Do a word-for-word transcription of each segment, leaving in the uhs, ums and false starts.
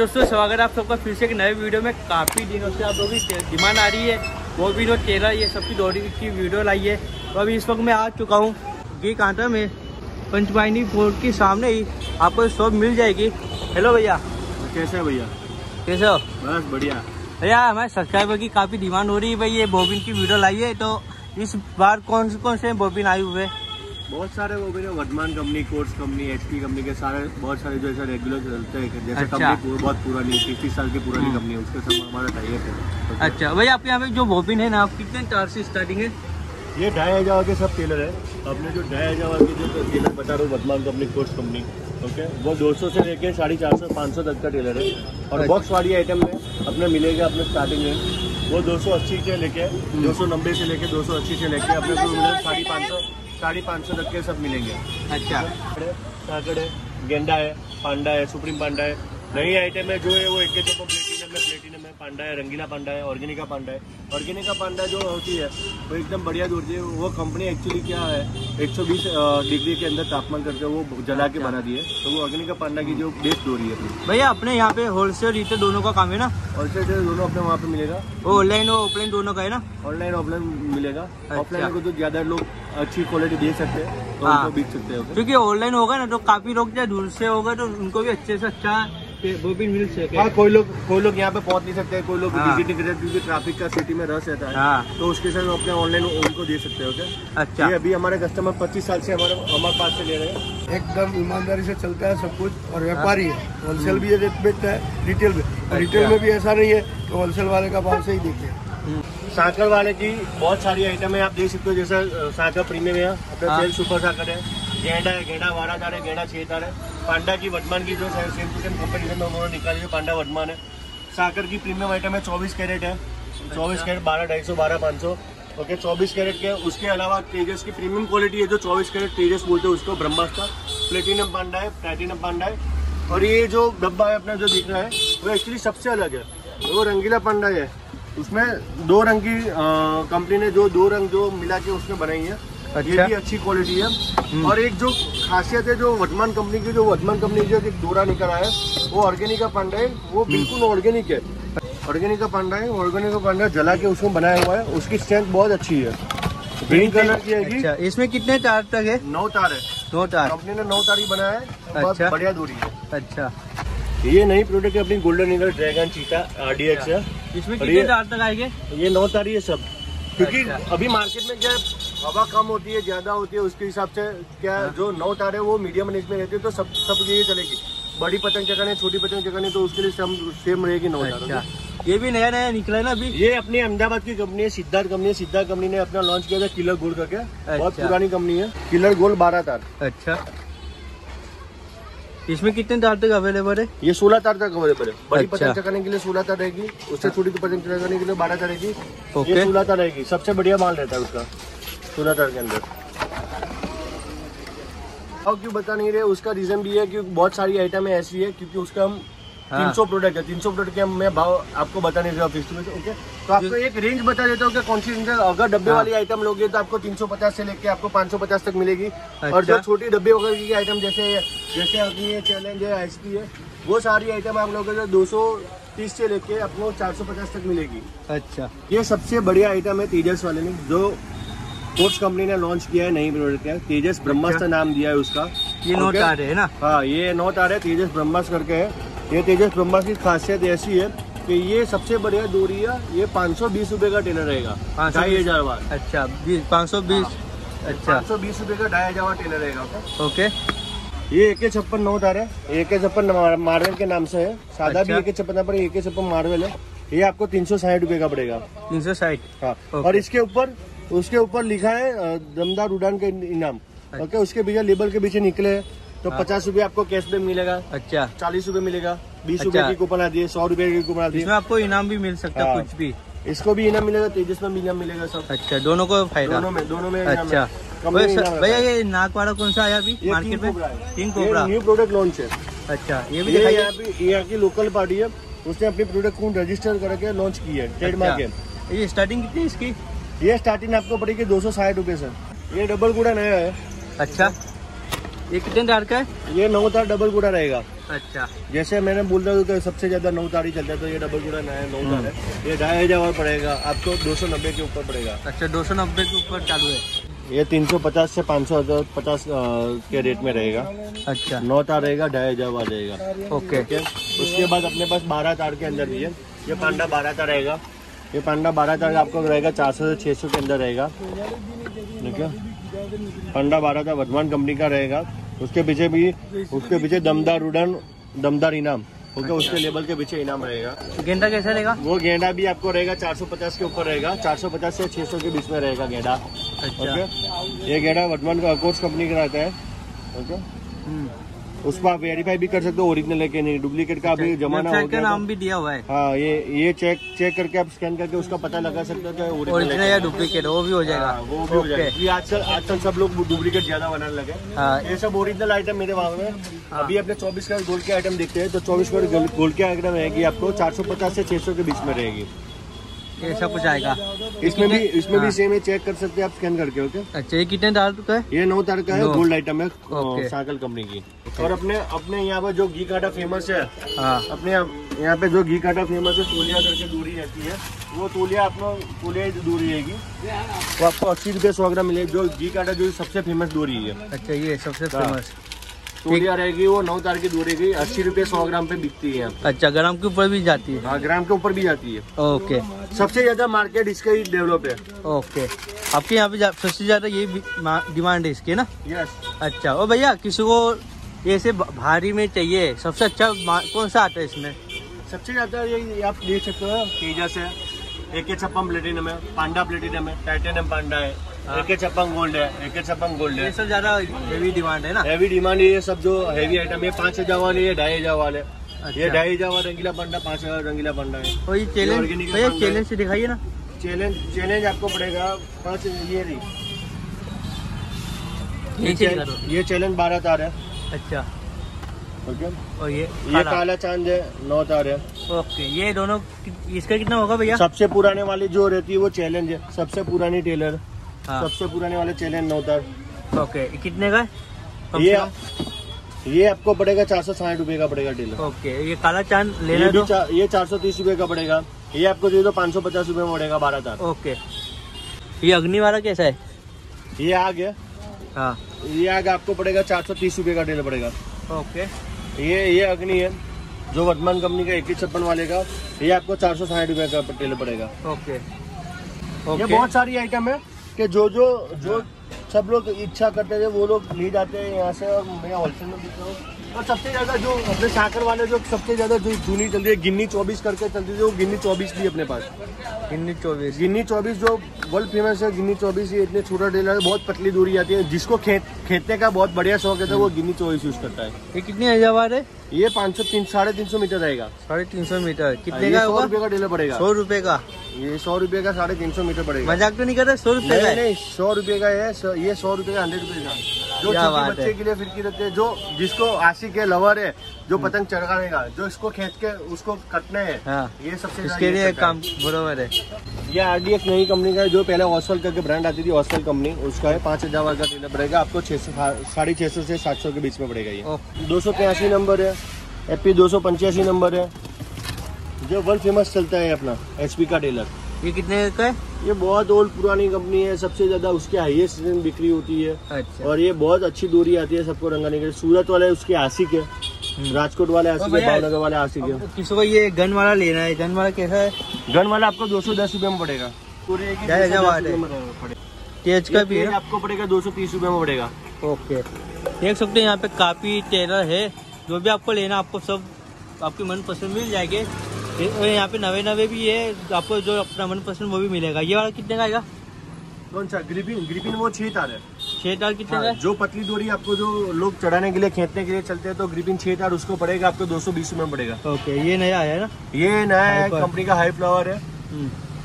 दोस्तों, स्वागत आप सबका फिर से एक नए वीडियो में। काफ़ी दिनों से आप लोगों की डिमांड आ रही है, वो भी लोग तेरह ये सबकी डोरी की वीडियो लाई है। तो अभी इस वक्त मैं आ चुका हूँ घीकांटा में, पंचवाहिनी बोर्ड के सामने ही आपको शॉप मिल जाएगी। हेलो भैया, कैसे हो? भैया कैसे हो? बस बढ़िया। भैया हमारे सब्सक्राइबर की काफ़ी डिमांड हो रही है, भाई ये बोबिन की वीडियो लाई है, तो इस बार कौन से कौन से बोबिन आए हुए? बहुत सारे बोबिन है, Varthaman company, course company, HP company के सारे बहुत सारे जो ऐसा रेगुलर चलते हैं। जैसे अच्छा। कंपनी बहुत पुरानी, तीस साल की पुरानी कंपनी है, उसके साथ हमारा टाई अप है। अच्छा भैया, आपके यहाँ पे जो बोबिन है ना, आप कितने तार से स्टार्टिंग है? ये ढाई हज़ार के सब टेलर है। आपने जो ढाई हज़ार के जो टेलर बता रहे हो, Vardhman company, course company, okay, वो दो सौ से लेके साढ़े चार सौ पाँच सौ तक का टेलर है। और बॉक्स वाली आइटम में अपने मिलेगा, अपने स्टार्टिंग में वो दो सौ अस्सी से लेके दो सौ नब्बे से लेके दो सौ अस्सी से लेके अपने साढ़े पाँच सौ साढ़े पाँच सौ तक के सब मिलेंगे। अच्छा, काकड़े, गेंडा है, पांडा है, सुप्रीम पांडा है, नई आइटम है जो है वो एक के दो प्लेटिनम है, प्लेटिनम है, पांडा है, रंगीला पांडा है, ऑर्गेनिका पांडा है। ऑर्गेनिका पांडा जो होती है वो एकदम बढ़िया होती है। वो कंपनी एक्चुअली क्या है, एक सौ बीस डिग्री के अंदर तापमान करके वो जला के बना दी है, तो वो ऑर्गेनिका पांडा की जो बेस्ट हो रही है। भैया अपने यहाँ पे होलसेल रीटेल दोनों का काम है ना? होलसेल रीटेल दोनों अपने वहाँ पे मिलेगा, ऑनलाइन और ऑफलाइन दोनों का है ना? ऑनलाइन ऑफलाइन मिलेगा। ऑफलाइन को तो ज्यादा लोग अच्छी क्वालिटी दे सकते हैं और बेच सकते हैं, क्योंकि ऑनलाइन होगा ना तो काफी लोग दूर से होगा तो उनको भी अच्छे से अच्छा वो भी मिल सके। हाँ, कोई लोग कोई लोग यहाँ पे पहुँच नहीं सकते, कोई लोग विजिटिंग करते क्योंकि ट्रैफिक का सिटी में रस रहता है। हाँ। तो उसके साथ अपने ऑनलाइन उनको दे सकते हो। क्या अच्छा, ये अभी हमारे कस्टमर पच्चीस साल से हमारे हमारे पास से ले रहे हैं। एकदम ईमानदारी से चलता है सब कुछ, और व्यापारी है, होलसेल भी बेचता है, रिटेल भी। रिटेल में भी ऐसा नहीं है तो होलसेल वाले का भाव से ही देखिए। साकर वाले की बहुत सारी आइटम है, आप देख सकते हो। जैसे साकर प्रीमियम है, अपना सेल सुपर साकर है, गेंडा है, गेंडा बारह तार है, गेंडा छह तार है, पांडा की वर्धमान की जो सेम कंपटीशन में उन्होंने निकाली है, पांडा वर्धमान है। साकर की प्रीमियम आइटम है, चौबीस कैरेट है, चौबीस कैरेट बारह ढाई सौ बारह पाँच सौ ओके, चौबीस कैरेट के। उसके अलावा तेजस की प्रीमियम क्वालिटी है जो चौबीस कैरेट तेजस बोलते हैं उसको, ब्रह्मास्त्र प्लेटिनम पांडा है, प्लेटिनम पांडा है। और ये जो डब्बा है अपना जो दिख रहा है वो एक्चुअली सबसे अलग है, वो रंगीला पांडा है। उसमें दो रंग की कंपनी ने जो दो रंग जो मिला के उसमें बनाई है। अच्छा। ये भी अच्छी क्वालिटी है। और एक जो खासियत है जो वर्धमान कंपनी की, जो वर्धमान कंपनी जो एक डोरा निकला है वो ऑर्गेनिक का पांडा है, वो बिल्कुल ऑर्गेनिक है। ऑर्गेनिक का पांडा है, ऑर्गेनिक का पांडा जला के उसमें बनाया हुआ है, उसकी स्ट्रेंथ बहुत अच्छी है। ग्रीन कलर की है। अच्छा, इसमें कितने तार तक है? नौ तार है, नौ तार कंपनी ने नौ तार ही बनाया है। अच्छा, बढ़िया दूरी है। अच्छा, ये नई प्रोडक्ट है अपनी, गोल्डन ईगल, ड्रैगन, चीता, आरडीएक्स है। इसमें कितने तार तक आएंगे? ये नौ तार ही है सब, क्योंकि अभी मार्केट में क्या हवा कम होती है, ज्यादा होती है, उसके हिसाब से क्या हाँ। जो नौ तार है वो मीडियम रेंज में रहती है, तो सब सब ये चलेगी। बड़ी पतंग चगाने, छोटी पतंग चगाने, तो उसके लिए सेम सेम रहेगी नौ तार। अच्छा। ये भी नया नया निकला है ना अभी? ये अपनी अहमदाबाद की कंपनी है, सिद्धार्थ कंपनी। सिद्धार्थ कंपनी ने अपना लॉन्च किया था किलर गोल्ड करके। अच्छा। बहुत पुरानी कंपनी है, किलर गोल्ड बारह तार। अच्छा, इसमें कितने तार तक अवेलेबल है? ये सोलह तार तक अवेलेबल है। बड़ी अच्छा। पतंग चलाने के लिए सोलह तार रहेगी, उससे छोटी पतंग चलाने के लिए बारह तार रहेगी, ये सोलह तार रहेगी। सबसे बढ़िया माल रहता है उसका, सोलह तार के अंदर। और क्यों बता नहीं रहे उसका रीजन भी है कि बहुत सारी आइटम ऐसी है, क्योंकि उसका हम हाँ। तीन सौ प्रोडक्ट है, तीन सौ प्रोडक्ट के मैं भाव आपको बता नहीं रहा हूँ फिक्स में। ओके, तो आपको एक रेंज बता देता हूँ कि कौन सी रेंज है। अगर डब्बे हाँ। वाली आइटम लोगे तो आपको तीन सौ पचास से लेके आपको पाँच सौ पचास तक मिलेगी। अच्छा। और जो छोटी डब्बे वगैरह की आइटम जैसे जैसे अग्नि है, चैलेंज है, आइसपी है, वो सारी आइटम आप लोगों को दो सौ तीस से लेके आपको चार सौ पचास तक मिलेगी। अच्छा, ये सबसे बढ़िया आइटम है तेजस वाले में, जो कोर्स कंपनी ने लॉन्च किया है। नई प्रोडक्ट है तेजस ब्रह्मास्त्र नाम दिया है उसका। ये नौ तार है ना? हाँ, ये नौ तार है, तेजस ब्रह्मास्त्र करके है। ये तेजस ब्रह्मास्त्र की खासियत ऐसी है कि ये सबसे बढ़िया डोरी है। ये पाँच सौ बीस रूपये का टेलर रहेगा, ढाई हजार वाट। अच्छा, पाँच सौ बीस। अच्छा, पाँच सौ बीस रूपये का ढाई हजार वाट टेलर रहेगा। ओके, ये एक छप्पन नौ तार है, एक छप्पन मार्वल के नाम से है। सादा अच्छा। भी एक छप्पन पर एक छप्पन मार्वल है। ये आपको तीन सौ साठ रूपये का पड़ेगा, तीन सौ साठ हाँ। और इसके ऊपर उसके ऊपर लिखा है दमदार उड़ान के इनाम। ओके, उसके पीछे लेबल के पीछे निकले है तो पचास रूपये आपको कैशबैक मिलेगा। अच्छा, चालीस रूपये मिलेगा, बीस रूपये की कूपन आती है, सौ रूपये की कूपन आती है। इसमें आपको इनाम भी मिल सकता है, कुछ भी इसको भी इनाम मिलेगा, तेजस में भी इनाम मिलेगा सब। अच्छा, दोनों को फायदा, दोनों में दोनों में। अच्छा भैया, ये नाक वाला कौन सा आया अभी मार्केट में? King cobra, new product launch है। अच्छा, ये भी यहाँ की लोकल पार्टी है, उसने अपने प्रोडक्ट को रजिस्टर करके लॉन्च किया है, ट्रेडमार्क है। ये स्टार्टिंग कितनी इसकी? ये स्टार्टिंग आपको पड़ेगी दो सौ साठ रूपये से। ये डबल गुड़ा नया है। अच्छा, ये कितने तार का है? ये नौ तार डबल गुड़ा रहेगा। अच्छा, जैसे मैंने बोल रहा हूँ कि सबसे ज्यादा नौ तारी चलता है, तो ये डबल गुड़ा नया नौ तार है, ये ढाई हजार और पड़ेगा आपको, दो सौ नब्बे के ऊपर पड़ेगा। अच्छा, दो सौ नब्बे के ऊपर चालू है। ये तीन सौ पचास से पाँच सौ हजार पचास के रेट में रहेगा। अच्छा, नौ तार रहेगा, ढाई हजार वाला रहेगा। ओके, उसके बाद अपने पास बारह तार के अंदर भी है। ये पांडा बारह तार रहेगा, ये पांडा बारह तार आपको रहेगा चार सौ से छः सौ के अंदर रहेगा। ठीक है, पांडा बारह तार वर्धमान कंपनी का रहेगा। उसके पीछे भी उसके पीछे दमदार उड़न, दमदार इनाम, ओके। अच्छा, उसके लेबल के पीछे इनाम रहेगा। गेंदा कैसा रहेगा? वो गेंदा भी आपको रहेगा चार सौ पचास के ऊपर रहेगा, चार सौ पचास से छह सौ के बीच में रहेगा गेंदा। अच्छा, ओके, ये गेंदा वर्धमान का कोर्स कंपनी का रहता है। ओके, उसको आप वेरीफाई भी कर सकते हो, ओरिजिनल है कि नहीं, डुप्लीकेट का भी जमाना हो गया, नाम भी दिया हुआ है। हाँ, ये ये चेक चेक करके आप स्कैन करके उसका पता लगा सकते हो कि ओरिजिनल या डुप्लीकेट, वो भी हो जाएगा। वो भी हो जाएगा। आजकल आजकल सब लोग डुप्लीकेट ज्यादा बनाने लगे। हाँ, ये सब ओरिजिनल आइटम मेरे वहाँ में। अभी अपने चौबीस कैरेट गोल्ड के आइटम देखते हैं, तो चौबीस कैरेट गोल्ड के आइटम रहेगी आपको चार सौ पचास से छह सौ के बीच में रहेगी। ऐसा कुछ आएगा इसमें भी, इसमें हाँ। भी सेम है, चेक कर सकते हैं आप स्कैन करके। ओके, अच्छा, ये कितने तार का है? ये नौ तार का है, गोल्ड आइटम है, साइकिल कंपनी की। और अपने अपने यहाँ पे जो घीकाटा फेमस है, हाँ। अपने यहाँ पे जो घीकाटा फेमस है, तोलिया करके दूरी रहती है, वो तोलिया अपना तोलिया दूरी रहेगी, वो आपको अस्सी रुपये सौ ग्राम मिलेगी, जो घीकाटा जो सबसे फेमस दूरी है। अच्छा, ये सबसे फेमस तोलिया रहेगी, वो नौ तार की दूरी की अस्सी रूपए सौ ग्राम पे बिकती है। अच्छा, ग्राम के ऊपर भी जाती है? हाँ, ग्राम के ऊपर भी जाती है। ओके, सबसे ज्यादा मार्केट इसका ही डेवलप है। ओके, आपके यहाँ पे सबसे ज्यादा ये डिमांड है इसकी ना? यस। अच्छा, और भैया किसी को ऐसे भारी में चाहिए, सबसे अच्छा कौन सा आता है इसमें? सबसे ज्यादा ये आप देख सकते हो, तेजस है, एक छप्पन प्लेटिनम है, पांडा प्लेटिनम है, टाइटेनियम पांडा है, एक छप्पन गोल्ड है, एक छप्पन गोल्ड है। ये सब ज्यादा हेवी डिमांड है ना? हेवी डिमांड है, ये सब जो हेवी आइटम है। पाँच हजार वाले, ये ढाई हजार वाले। अच्छा, ये ढाई हजार रंगीला पंडा, पाँच हजार रंगीला पंडा है। और ये चैलेंज, भैया चैलेंज से दिखाइए ना। चैलेंज चैलेंज आपको पड़ेगा पाँच, ये नहीं, ये चैलेंज बारह तार है। अच्छा, ओके। और ये ये काला चांद है, नौ तार है। ओके, ये दोनों इसका कितना होगा भैया? सबसे पुराने वाली जो रहती है वो चैलेंज है, सबसे पुरानी टेलर। हाँ, सबसे पुराने वाले चैलेंज नौ तार। ओके, कितने का है ये? ये आपको पड़ेगा चार सौ साठ रूपये का पड़ेगा टेलर। ओके, ये काला चांद लेना ये, चा, ये चार सौ तीस रूपये का पड़ेगा। ये आपको दे दो पाँच सौ पचास रूपये में पड़ेगा बारह तार। ओके, ये अग्नि वाला कैसा है? ये आग है। हाँ, ये आग आपको पड़ेगा चार सौ तीस रूपये का टेलर पड़ेगा। ओके, ये ये अग्नि है जो वर्धमान कंपनी का एक छप्पन वाले का, ये आपको चार सौ साठ रूपये का टेलर पड़ेगा। ओके, ये बहुत सारी आइटम है कि जो जो जो सब लोग इच्छा करते थे वो लोग ले जाते हैं यहाँ से, और मैं होलसेल में बिकता हूँ। और सबसे ज़्यादा जो अपने साकर वाले जो सबसे ज़्यादा जो जूनी चलती है, गिन्नी चौबीस करके चलती थी, वो गिन्नी चौबीस भी अपने पास। गिन्नी चौबीस गिन्नी चौबीस जो वर्ल्ड फेमस है, गिन्नी चौबीस। ये इतने छोटा टेलर है, बहुत पतली दूरी आती है, जिसको खेत खेतने का बहुत बढ़िया शौक है, वो गिन्नी चौबीस यूज करता है। ये कितनी हजार है? ये पाँच सौ तीन साढ़े तीन सौ मीटर रहेगा। साढ़े तीन सौ मीटर कितने का? सौ रुपये का टेलर पड़ेगा। सौ रुपये का? ये सौ रुपये का साढ़े तीन सौ मीटर पड़ेगा। मजाक तो नहीं कर रहे? सौ रुपये का? नहीं, सौ रुपये का है। ये सौ रुपये का हंड्रेड रुपये का जो छोटे बच्चे के लिए फिरकी रहते हैं, जो जिसको आशिक है, लवर है, जो पतंग चढ़ाएगा, जो इसको खेत के उसको कटने है। हाँ, ये सबसे इसके लिए काम बराबर है। ये आरडी एक नई कंपनी का है, जो पहले हॉस्टल करके ब्रांड आती थी, हॉस्टल कंपनी, उसका है। पाँच हजार वाला टेलर पड़ेगा आपको छः सौ साढ़े छः सौ से सात सौ के बीच में पड़ेगा। ये दो सौ तिरासी नंबर है, एफ पी दो सौ पंचासी नंबर है, जो वर्ल्ड फेमस चलता है अपना एचपी का टेलर। ये कितने का है? ये बहुत ओल्ड पुरानी कंपनी है, सबसे ज्यादा उसके हाईएस्ट बिक्री होती है। अच्छा, और ये बहुत अच्छी दूरी आती है, सबको रंगाने के लिए। सूरत वाले उसके आशिक है, राजकोट वाले आशिक है, भावनगर वाले आशिक है। किसी को ये गन वाला लेना है, गन वाला कैसा है? गन वाला आपको दो सौ दस रूपये में पड़ेगा। तेज का भी है, आपको पड़ेगा दो सौ तीस रूपये में पड़ेगा। ओके, देख सकते हैं यहाँ पे काफी टेलर है, जो भी आपको लेना, आपको सब आपके मनपसंद मिल जाएंगे। यहाँ पे नवे नवे भी है, आपको जो अपना मनपसंद वो भी मिलेगा। ये वाला कितने का आएगा? कौन सा? ग्रिपिन ग्रिपिन वो छह तार है। छह तार कितने का? हाँ, जो पतली डोरी आपको जो लोग चढ़ाने के लिए, खेतने के लिए चलते हैं, तो ग्रिपिन छह तार उसको पड़ेगा आपको दो सौ बीस में पड़ेगा। ओके, ये नया आया है ना? ये नया कंपनी का हाई फ्लावर है,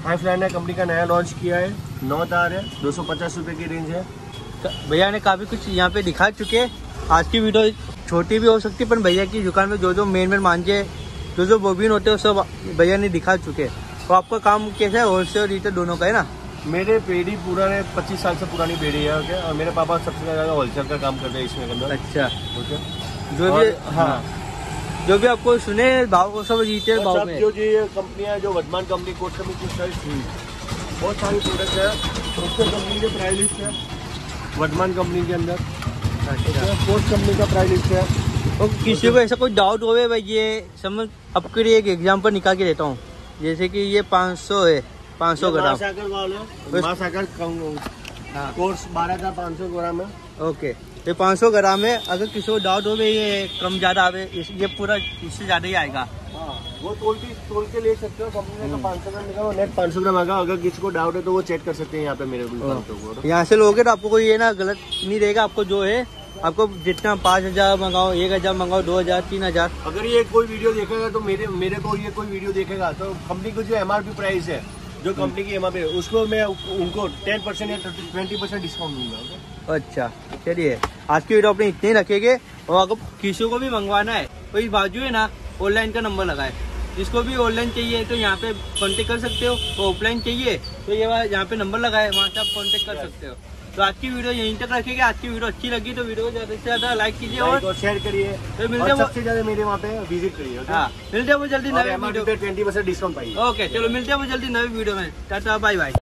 हाई फ्लावर ने कंपनी का नया लॉन्च किया है। नौ तार है, दो सौ पचास रूपये की रेंज है। भैया ने काफी कुछ यहाँ पे दिखा चुके। आज की वीडियो छोटी भी हो सकती है, पर भैया की दुकान में जो जो मेन मेन मांझे, जो जो बोबिन होते हैं, सब भैया ने दिखा चुके। तो आपका काम कैसा है? होलसेल और रिटेल दोनों का है ना? मेरे पेढ़ी पुराने पच्चीस साल से पुरानी पेढ़ी है। ओके, और मेरे पापा सबसे ज्यादा होलसेल का काम करते हैं इसमें। अच्छा, ओके, जो भी। हाँ, जो भी आपको सुने भाव को सब जीते भाव में। जो ये कंपनियाँ जो वर्धमान कंपनी कोट कंपनी बहुत सारी प्रोडक्ट है, कोट कंपनी के प्राइस लिस्ट है वर्धमान कंपनी के अंदर, कोट कंपनी का प्राइस लिस्ट है। और किसी को ऐसा कोई डाउट होवे भाई ये समझ आपके लिए एक एग्जाम्पल निकाल के देता हूँ। जैसे कि ये पाँच सौ है, पाँच सौ ग्राम साकर कोर्स बारह का पाँच सौ ग्राम है। ओके ये पाँच सौ ग्राम है। अगर किसी को डाउट हो ये कम ज़्यादा आवे ये पूरा इससे ज़्यादा ही आएगा। आ, वो तोल के तोल के ले सकते हो कंपनी का पाँच सौ ग्राम निकालो नेट पाँच सौ ग्राम आएगा। अगर किसी को डाउट है तो वो चेक कर सकते हैं यहाँ पे मेरे को। यहाँ से लोगे तो आपको कोई ये ना गलत नहीं रहेगा। आपको जो है आपको जितना पाँच हज़ार मंगाओ, एक हज़ार मंगाओ, दो हज़ार, तीन हज़ार। अगर ये कोई वीडियो देखेगा तो मेरे मेरे को ये कोई वीडियो देखेगा तो कंपनी की जो एम आर पी प्राइस है, जो कंपनी की एम आर पी उसको मैं उनको टेन परसेंट या ट्वेंटी परसेंट डिस्काउंट दूंगा। अच्छा चलिए आज की वीडियो अपने इतने रखेंगे। और अगर किसी को भी मंगवाना है तो इस बाजू है ना ऑनलाइन का नंबर लगाए, जिसको भी ऑनलाइन चाहिए तो यहाँ पे कॉन्टेक्ट कर सकते हो। तो ऑफलाइन चाहिए तो ये यहाँ पे नंबर लगाए, वहाँ से आप कॉन्टेक्ट कर सकते हो। तो आज की वीडियो यहीं तक रखेंगे। आज की वीडियो अच्छी लगी तो वीडियो को ज्यादा से ज्यादा लाइक कीजिए और शेयर करिए। तो मिलते हैं सबसे ज्यादा मेरे वहाँ पे विजिट करिए। हाँ मिलते हैं वो जल्दी नए वीडियो पे ट्वेंटी परसेंट डिस्काउंट पाइए। ओके चलो मिलते हैं वो जल्दी नए वीडियो में। Tata bye bye.